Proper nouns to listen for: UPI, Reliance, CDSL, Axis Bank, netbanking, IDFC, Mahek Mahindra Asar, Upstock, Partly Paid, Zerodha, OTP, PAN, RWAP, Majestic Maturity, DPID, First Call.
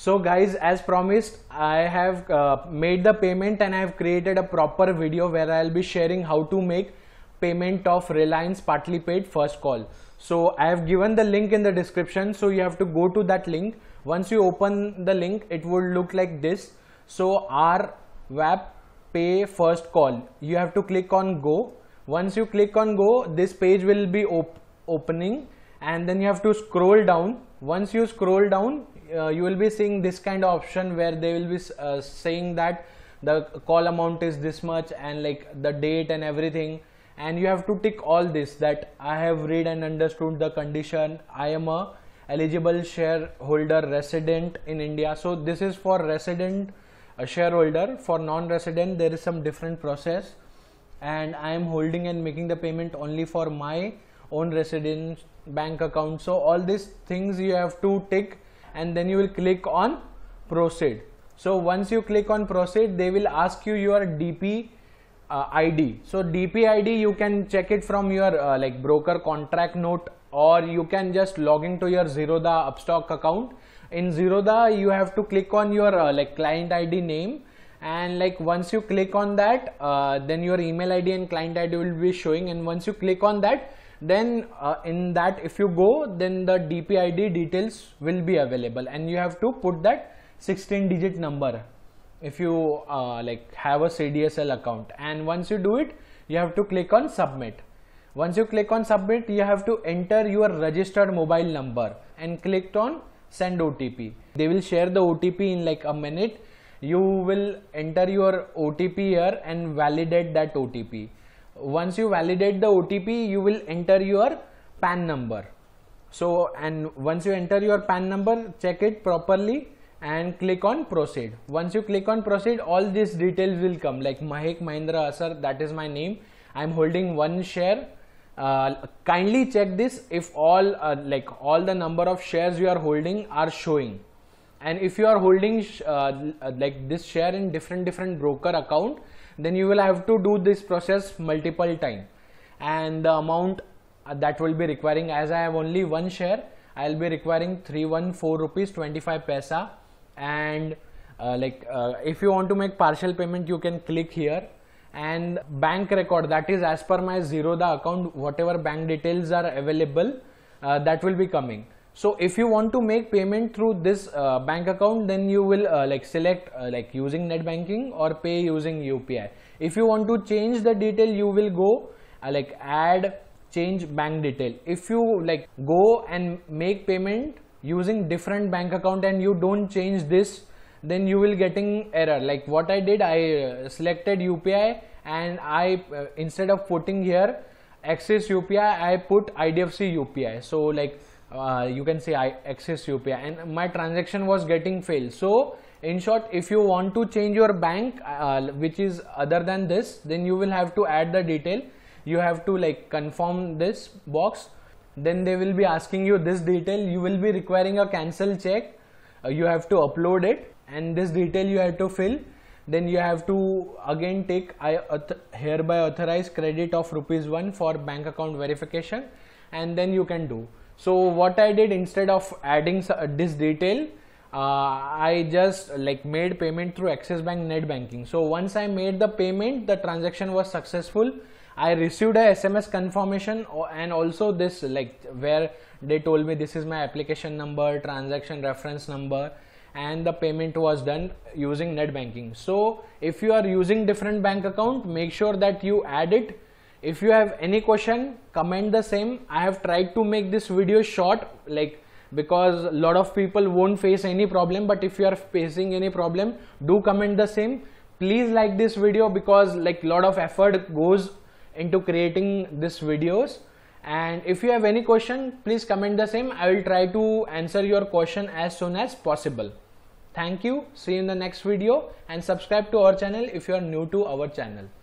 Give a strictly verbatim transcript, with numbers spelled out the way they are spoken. So guys, as promised, I have uh, made the payment and I have created a proper video where I'll be sharing how to make payment of Reliance partly paid first call. So I have given the link in the description, so you have to go to that link. Once you open the link, it would look like this. So R W A P pay first call, you have to click on go. Once you click on go, this page will be op opening and then you have to scroll down. Once you scroll down, Uh, you will be seeing this kind of option where they will be uh, saying that the call amount is this much and like the date and everything, and you have to tick all this, that I have read and understood the condition, I am a eligible shareholder resident in India. So this is for resident uh, shareholder. For non-resident there is some different process, and I am holding and making the payment only for my own resident bank account. So all these things you have to tick, and then you will click on proceed. So once you click on proceed, they will ask you your D P I D. So D P I D you can check it from your uh, like broker contract note, or you can just log into your Zerodha Upstock account. In Zerodha you have to click on your uh, like client I D name, and like once you click on that, uh, then your email I D and client I D will be showing, and once you click on that, then uh, in that if you go, then the D P I D details will be available, and you have to put that sixteen digit number if you uh, like have a C D S L account. And once you do it, you have to click on submit. Once you click on submit, you have to enter your registered mobile number and click on send O T P. They will share the O T P in like a minute. You will enter your O T P here and validate that O T P. Once you validate the O T P, you will enter your P A N number. So, and once you enter your P A N number, check it properly and click on proceed. Once you click on proceed, all these details will come, like Mahek Mahindra Asar, that is my name, I am holding one share. Uh, kindly check this if all uh, like all the number of shares you are holding are showing, and if you are holding uh, like this share in different different broker account, then you will have to do this process multiple time, and the amount that will be requiring, as I have only one share, I will be requiring three hundred fourteen rupees twenty-five paisa. And uh, like uh, if you want to make partial payment, you can click here, and bank record, that is as per my Zerodha account, whatever bank details are available, uh, that will be coming. So if you want to make payment through this uh, bank account, then you will uh, like select uh, like using net banking or pay using U P I. If you want to change the detail, you will go uh, like add change bank detail. If you like go and make payment using different bank account and you don't change this, then you will getting error. Like what I did, I uh, selected U P I, and I uh, instead of putting here Axis U P I, I put I D F C U P I. So like Uh, you can say I access U P I, and my transaction was getting failed. So in short, if you want to change your bank uh, which is other than this, then you will have to add the detail. You have to like confirm this box, then they will be asking you this detail. You will be requiring a cancel check, uh, you have to upload it, and this detail you have to fill. Then you have to again take I auth hereby authorize credit of rupees one for bank account verification, and then you can do. So what I did, instead of adding this detail, uh, I just like made payment through Axis Bank net banking. So once I made the payment, the transaction was successful. I received a S M S confirmation, and also this like where they told me this is my application number, transaction reference number, and the payment was done using net banking. So if you are using different bank account, make sure that you add it. If you have any question, comment the same. I have tried to make this video short, like because a lot of people won't face any problem, but if you are facing any problem, do comment the same. Please like this video, because like lot of effort goes into creating this videos. And if you have any question, please comment the same. I will try to answer your question as soon as possible. Thank you. See you in the next video, and subscribe to our channel if you are new to our channel.